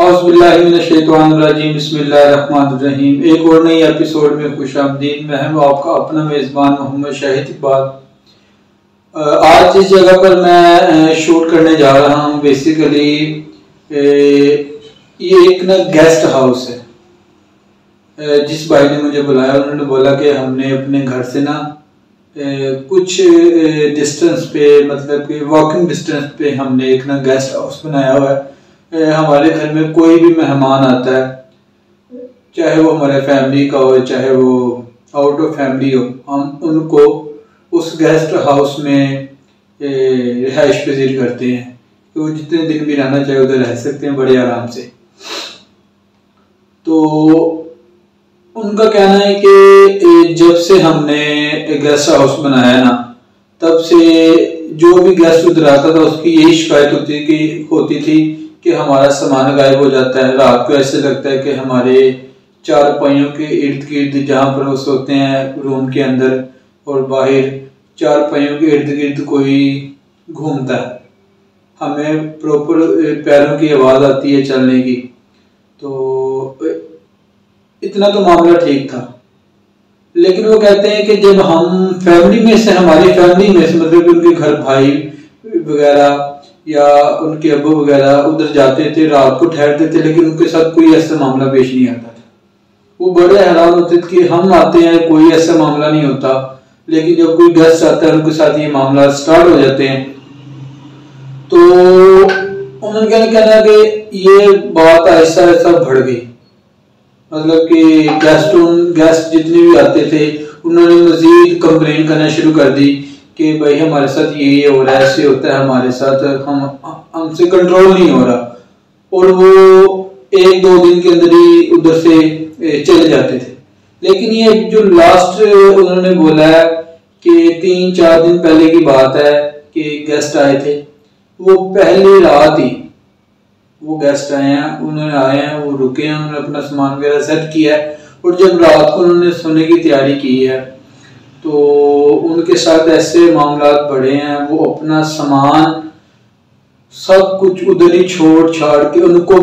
औज़ुबिल्लाहिमिनश्शैतानिर्रजीम बिस्मिल्लाहिर्रहमानिर्रहीम। एक और नई एपिसोड में खुशामदीद। मैं हूं आपका अपना मेज़बान मोहम्मद शाहिद इकबाल। आज जिस जगह पर मैं शूट करने जा रहा हूं बेसिकली ये एक ना गेस्ट हाउस है। जिस भाई ने मुझे बुलाया उन्होंने बोला कि हमने अपने घर से ना कुछ डिस्टेंस पे मतलब कि वॉकिंग डिस्टेंस पे हमने एक ना गेस्ट हाउस बनाया हुआ है। हमारे घर में कोई भी मेहमान आता है, चाहे वो हमारे फैमिली का हो चाहे वो आउट ऑफ फैमिली हो, हम उनको उस गेस्ट हाउस में रिहाइश पजीर करते हैं कि वो जितने दिन भी रहना चाहे उधर रह सकते हैं बड़े आराम से। तो उनका कहना है कि जब से हमने गेस्ट हाउस बनाया ना तब से जो भी गेस्ट उधर आता था उसकी यही शिकायत होती थी कि हमारा सामान गायब हो जाता है। रात को ऐसे लगता है कि हमारे चारपाइयों के इर्द गिर्द जहाँ पर वो सोते हैं रूम के अंदर और बाहर चारपाइयों के इर्द गिर्द कोई घूमता है, हमें प्रॉपर पैरों की आवाज़ आती है चलने की। तो इतना तो मामला ठीक था, लेकिन वो कहते हैं कि जब हम फैमिली में से हमारी फैमिली में से मतलब उनके घर भाई वगैरह या उनके अब्बू वगैरह उधर जाते थे, रात को ठहरते थे, लेकिन उनके साथ कोई ऐसा मामला पेश नहीं आता था। वो बड़े हैरान होते थे कि हम आते हैं कोई ऐसा मामला नहीं होता, लेकिन जब कोई गेस्ट आता है उनके साथ ये मामला स्टार्ट हो जाते हैं। तो उन्होंने कहना कि ये बात ऐसा ऐसा बढ़ गई, मतलब कि गेस्ट जितने भी आते थे उन्होंने मज़ीद कंप्लेन करना शुरू कर दी कि भाई हमारे साथ ये हो रहा है, ऐसे होता है हमारे साथ, हमसे कंट्रोल नहीं हो रहा। और वो एक दो दिन के अंदर ही उधर से चले जाते थे। लेकिन ये जो लास्ट उन्होंने बोला है कि 3-4 दिन पहले की बात है कि गेस्ट आए थे, वो पहली रात ही वो गेस्ट आए हैं वो रुके हैं, उन्होंने अपना सामान वगैरह सेट किया है और जब रात को उन्होंने सोने की तैयारी की है तो उनके साथ ऐसे मामलात बढ़े हैं। वो अपना सामान सब कुछ उधर ही छोड़ छाड़ के उनको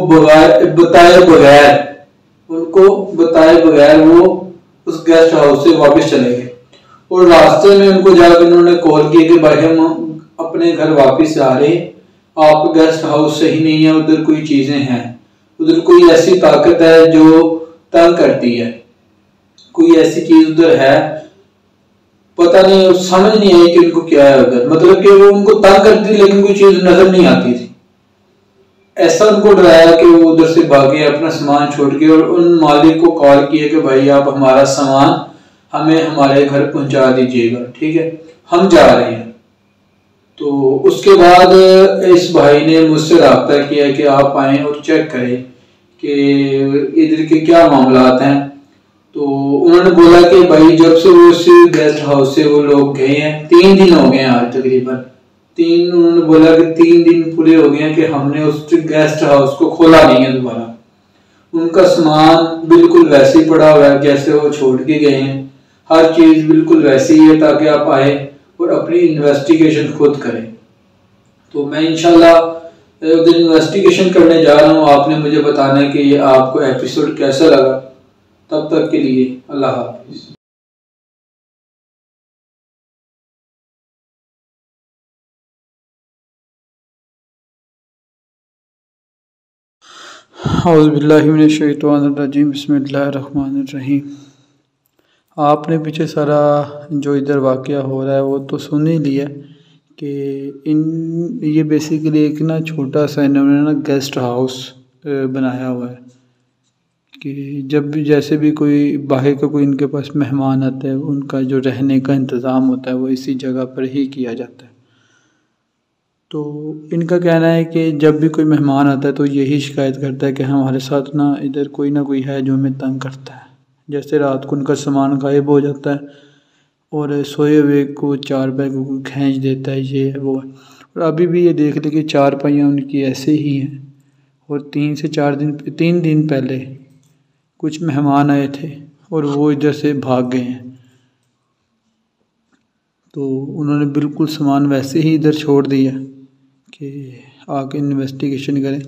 बताए बगैर वो उस गेस्ट हाउस से वापस चले गए। और रास्ते में उनको जाकर उन्होंने कॉल किया कि भाई हम अपने घर वापस आ रहे, आप गेस्ट हाउस सही नहीं है, उधर कोई चीज़ें हैं, उधर कोई ऐसी ताकत है जो तंग करती है, कोई ऐसी चीज़ उधर है, पता नहीं समझ नहीं आई कि उनको क्या है उधर, मतलब कि वो उनको तंग करती लेकिन कोई चीज़ नजर नहीं आती थी। ऐसा उनको डराया कि वो उधर से भागे अपना सामान छोड़ के और उन मालिक को कॉल किया कि भाई आप हमारा सामान हमें हमारे घर पहुंचा दीजिएगा, ठीक है हम जा रहे हैं। तो उसके बाद इस भाई ने मुझसे रब्ता किया कि आप आएँ और चेक करें कि इधर के क्या मामलात हैं। तो उन्होंने बोला कि भाई जब से वो उस गेस्ट हाउस से वो लोग गए हैं 3 दिन हो गए हैं, आज तकरीबन 3, उन्होंने बोला कि 3 दिन पूरे हो गए हैं कि हमने उस गेस्ट हाउस को खोला नहीं है दोबारा। उनका सामान बिल्कुल वैसे ही पड़ा हुआ है जैसे वो छोड़ के गए हैं, हर चीज़ बिल्कुल वैसी ही है ताकि आप आए और अपनी इन्वेस्टिगेशन खुद करें। तो मैं इंशाल्लाह उधर इन्वेस्टिगेशन करने जा रहा हूँ, आपने मुझे बताना है कि आपको एपिसोड कैसा लगा। तब तक के लिए अल्लाह हाफिज़। औज़ुबिल्लाहिमिनश्शैतानिर्रजीम बिस्मिल्लाहिर्रहमानिर्रहीम। आपने पीछे सारा जो इधर वाक़या हो रहा है वो तो सुन ही लिया कि ये बेसिकली एक ना छोटा सा इन्होंने ना गेस्ट हाउस बनाया हुआ है कि जब भी जैसे भी कोई बाहर का कोई इनके पास मेहमान आता है उनका जो रहने का इंतज़ाम होता है वो इसी जगह पर ही किया जाता है। तो इनका कहना है कि जब भी कोई मेहमान आता है तो यही शिकायत करता है कि हमारे साथ ना कोई है जो हमें तंग करता है। जैसे रात को उनका सामान गायब हो जाता है और सोए हुए को चारपाई को खींच देता है, ये है वो है। और अभी भी ये देख लें कि चारपाइयाँ उनकी ऐसे ही हैं। और 3 दिन पहले कुछ मेहमान आए थे और वो इधर से भाग गए हैं, तो उन्होंने बिल्कुल सामान वैसे ही इधर छोड़ दिया कि आके इन्वेस्टिगेशन करें।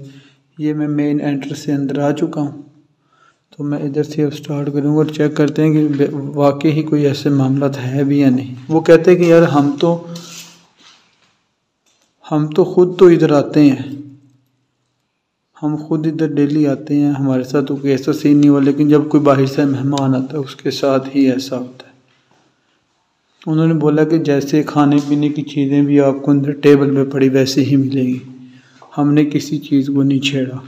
ये मैं मेन एंट्रेंस से अंदर आ चुका हूँ। तो मैं इधर से अब स्टार्ट करूँगा और चेक करते हैं कि वाकई ही कोई ऐसे मामला है भी या नहीं। वो कहते हैं कि यार हम तो खुद तो इधर आते हैं, हम खुद इधर डेली आते हैं, हमारे साथ तो कोई ऐसा सीन नहीं हुआ, लेकिन जब कोई बाहर से मेहमान आता है उसके साथ ही ऐसा होता है। उन्होंने बोला कि जैसे खाने पीने की चीज़ें भी आपको अंदर टेबल पे पड़ी वैसे ही मिलेंगी, हमने किसी चीज़ को नहीं छेड़ा।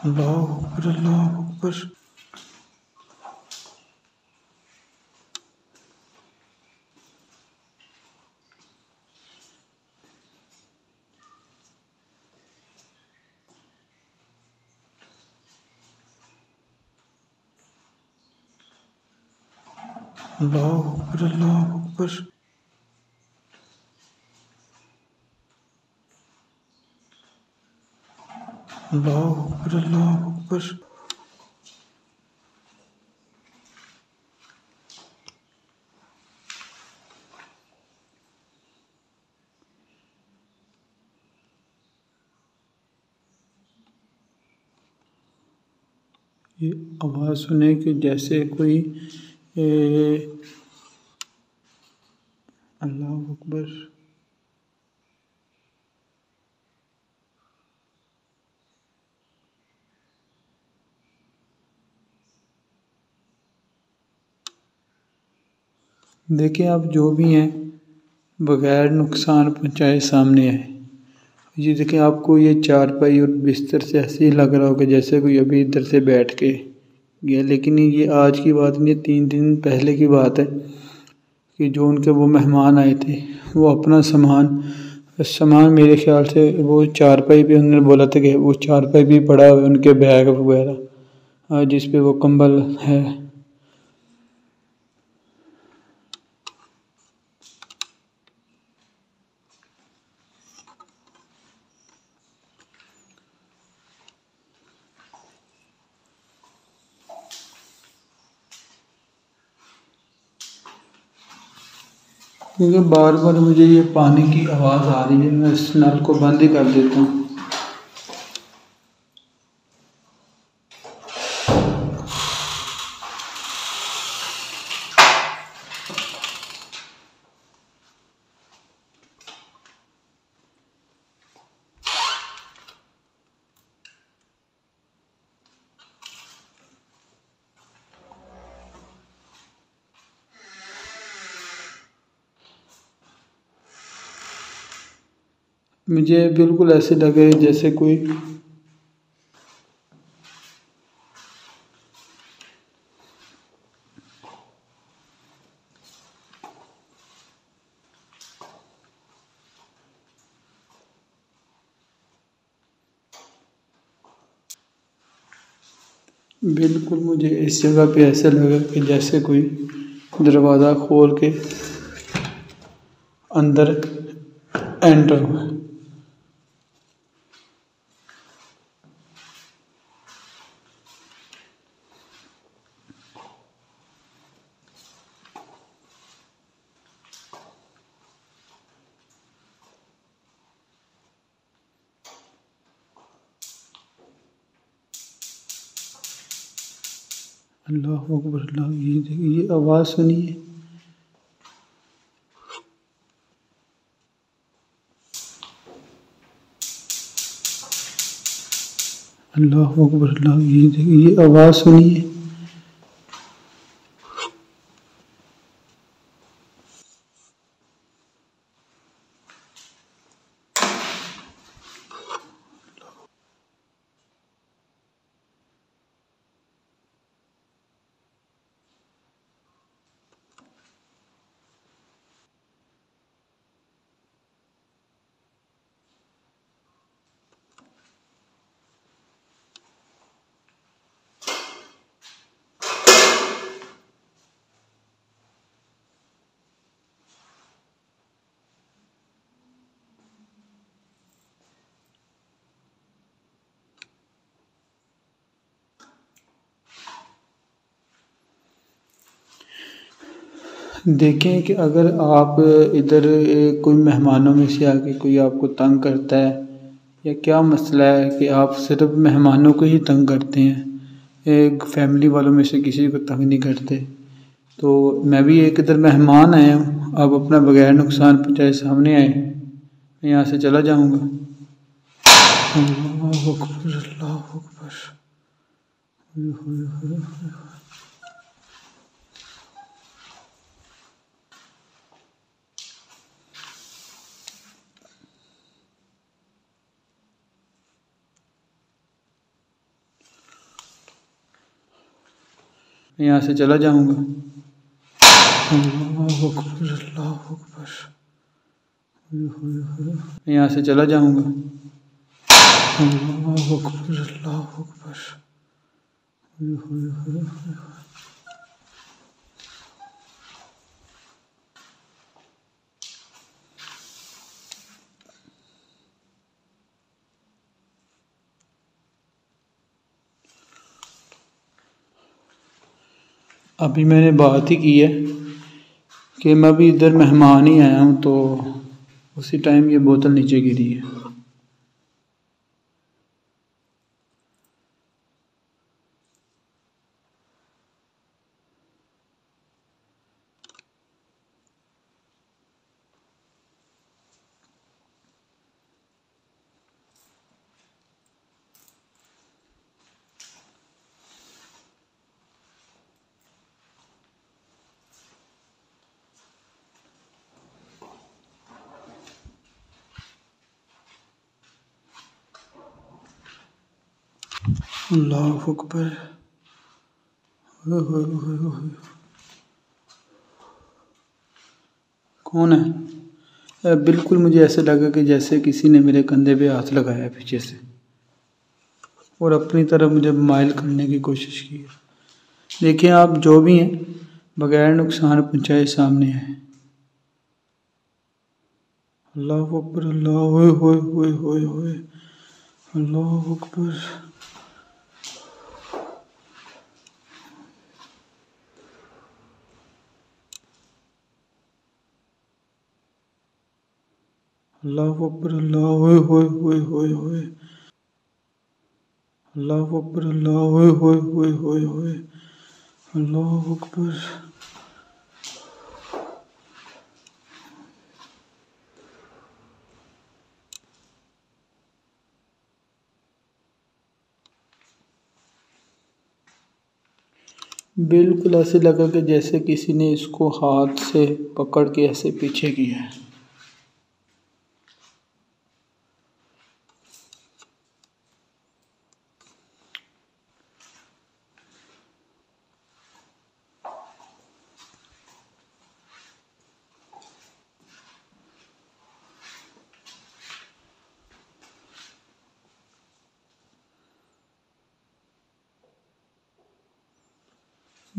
अल्लाह अकबर। अल्लाह अकबर। अल्लाह अकबर। ये आवाज़ सुने कि जैसे कोई अल्लाह अकबर। देखिए आप जो भी हैं बग़ैर नुकसान पहुँचाए सामने आए। ये देखिए आपको ये चारपाई और बिस्तर से ऐसे ही लग रहा होगा जैसे कोई अभी इधर से बैठ के गया, लेकिन ये आज की बात नहीं, 3 दिन पहले की बात है कि जो उनके वो मेहमान आए थे वो अपना सामान मेरे ख्याल से वो चारपाई पे उन्होंने बोला था कि वो चारपाई भी पड़ा हुआ है, उनके बैग वगैरह जिस पे वो कंबल है। क्योंकि बार बार मुझे ये पानी की आवाज़ आ रही है, मैं इस नल को बंद ही कर देता हूँ। मुझे बिल्कुल ऐसे लगे जैसे कोई मुझे इस जगह पे ऐसे लगा कि जैसे कोई दरवाज़ा खोल के अंदर एंटर हुआ। अल्लाह अकबर। ये आवाज़ सुनिए। अल्लाह अकबर अल्लाह। ये आवाज़ सुनिए, देखें कि अगर आप इधर कोई मेहमानों में से आके कोई आपको तंग करता है, या क्या मसला है कि आप सिर्फ मेहमानों को ही तंग करते हैं, एक फैमिली वालों में से किसी को तंग नहीं करते। तो मैं भी एक इधर मेहमान आया हूँ, आप अपना बगैर नुकसान पहुँचाए सामने आए, मैं यहाँ से चला जाऊँगा। अल्लाह अकबर अल्लाह अकबर। यहाँ से चला जाऊँगा। अल्लाह अकबर अल्लाह अकबर। यहाँ से चला जाऊँगा। अल्लाह अकबर अल्लाह अकबर। अभी मैंने बात ही की है कि मैं भी इधर मेहमान ही आया हूँ, तो उसी टाइम ये बोतल नीचे गिरी है। अल्लाह अकबर। कौन है? बिल्कुल मुझे ऐसे लगा कि जैसे किसी ने मेरे कंधे पे हाथ लगाया पीछे से, और अपनी तरफ मुझे माइल करने की कोशिश की। देखिए आप जो भी हैं, बगैर नुकसान पहुँचाए सामने आए। अल्लाह अकबर अल्लाह होए अल्लाह अकबर। अल्लाह अकबर अल्लाह होए अल्लाह अकबर अल्लाह होए अल्लाह अकबर। बिल्कुल ऐसे लगा कि जैसे किसी ने इसको हाथ से पकड़ के ऐसे पीछे किया है।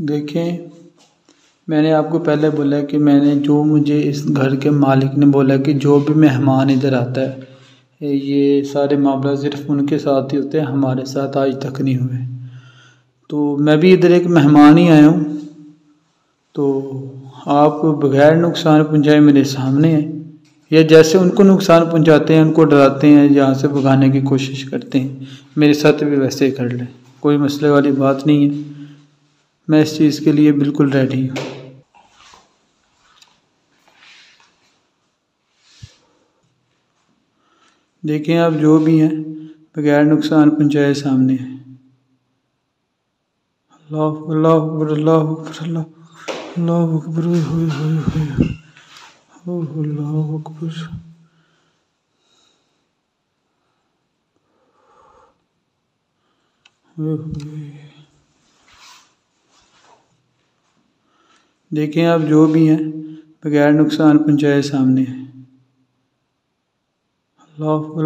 देखें, मैंने आपको पहले बोला कि मैंने जो मुझे इस घर के मालिक ने बोला कि जो भी मेहमान इधर आता है, ये सारे मामला सिर्फ उनके साथ ही होते हैं, हमारे साथ आज तक नहीं हुए। तो मैं भी इधर एक मेहमान ही आया हूँ, तो आप बगैर नुकसान पहुँचाए मेरे सामने हैं, या जैसे उनको नुकसान पहुँचाते हैं, उनको डराते हैं, यहाँ से भगाने की कोशिश करते हैं, मेरे साथ भी वैसे ही कर लें, कोई मसले वाली बात नहीं है। मैं इस चीज़ के लिए बिल्कुल रेडी हूँ। देखें आप जो भी हैं, बगैर नुकसान पहुँचाए सामने। अल्लाह अकबर। देखें आप जो भी हैं बगैर नुकसान पहुँचाए सामने। अल्लाह अकबर।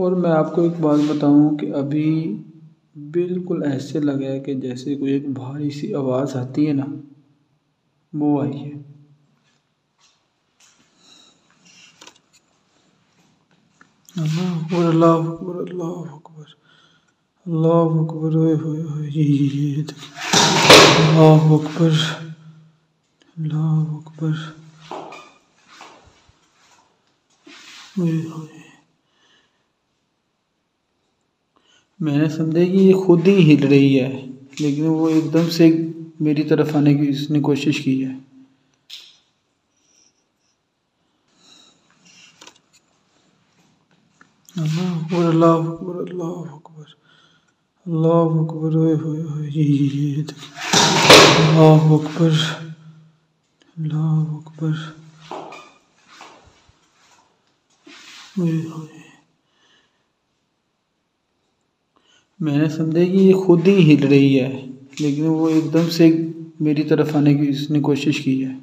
और मैं आपको एक बात बताऊं कि अभी बिल्कुल ऐसे लगा है कि जैसे कोई एक भारी सी आवाज़ आती है ना, वो आई है। अल्लाह अकबर। मैंने समझा कि ये खुद ही हिल रही है, लेकिन वो एकदम से मेरी तरफ आने की इसने कोशिश की है। अल्लाह अकबर। मैंने समझा कि ये खुद ही हिल रही है, लेकिन वो एकदम से मेरी तरफ आने की इसने कोशिश की है।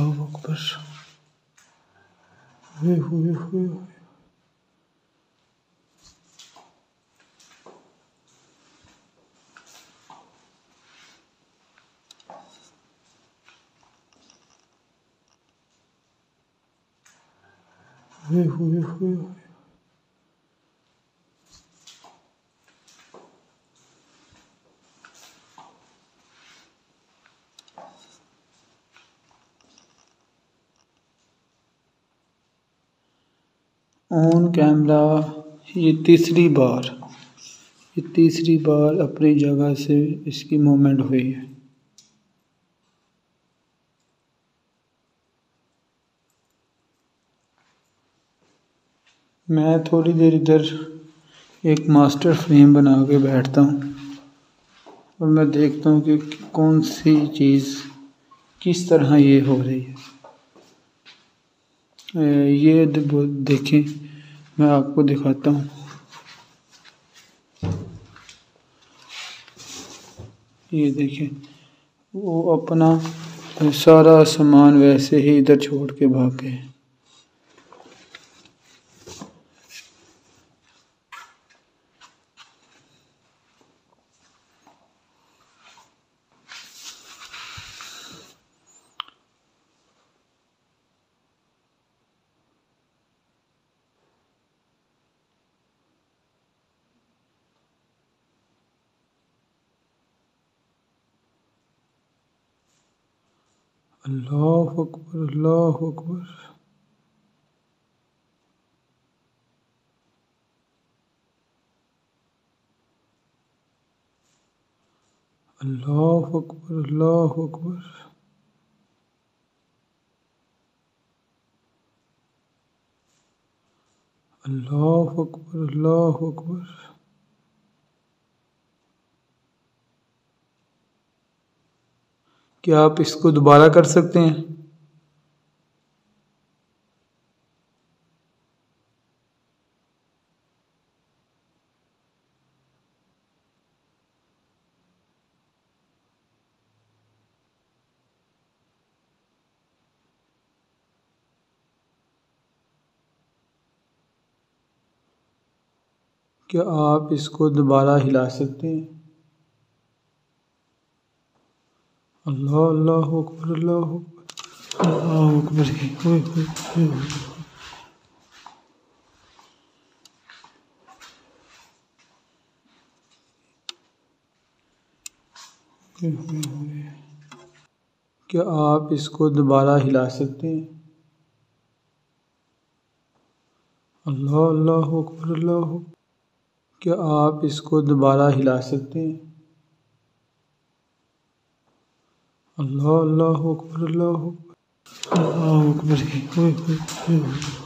अल्लाह अकबर। ऑन कैमरा ये तीसरी बार अपनी जगह से इसकी मोमेंट हुई है। मैं थोड़ी देर इधर एक मास्टर फ्रेम बना के बैठता हूँ और मैं देखता हूँ कि कौन सी चीज़ किस तरह ये हो रही है। ये देखें, मैं आपको दिखाता हूँ। ये देखें, वो अपना सारा सामान वैसे ही इधर छोड़ के भाग गए। अल्लाह अकबर। अल्लाह अकबर। अल्लाह अकबर, अल्लाह अकबर। क्या आप इसको दोबारा कर सकते हैं? क्या आप इसको दोबारा हिला सकते हैं? अल्लाह अल्लाह अकबर, अल्लाह अकबर, अल्लाह अकबर। क्या आप इसको दोबारा हिला सकते हैं? अल्लाह अल्लाह अकबर, अल्लाह। क्या आप इसको दोबारा हिला सकते हैं? अल्लाह अल्लाह अकबर, अल्लाह अकबर, अल्लाह।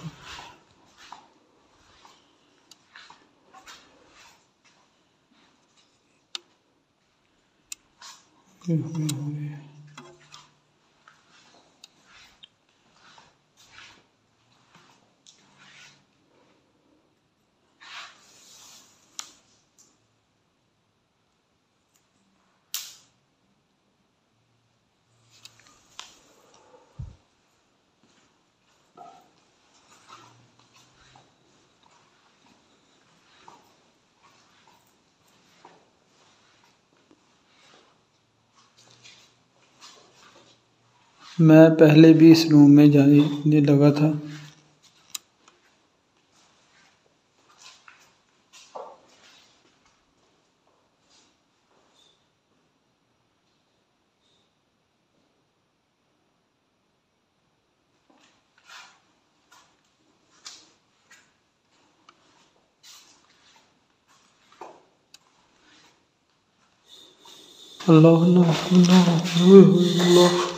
मैं पहले भी इस रूम में जाने लगा था। अल्लाह अल्लाह अल्लाह अल्लाह।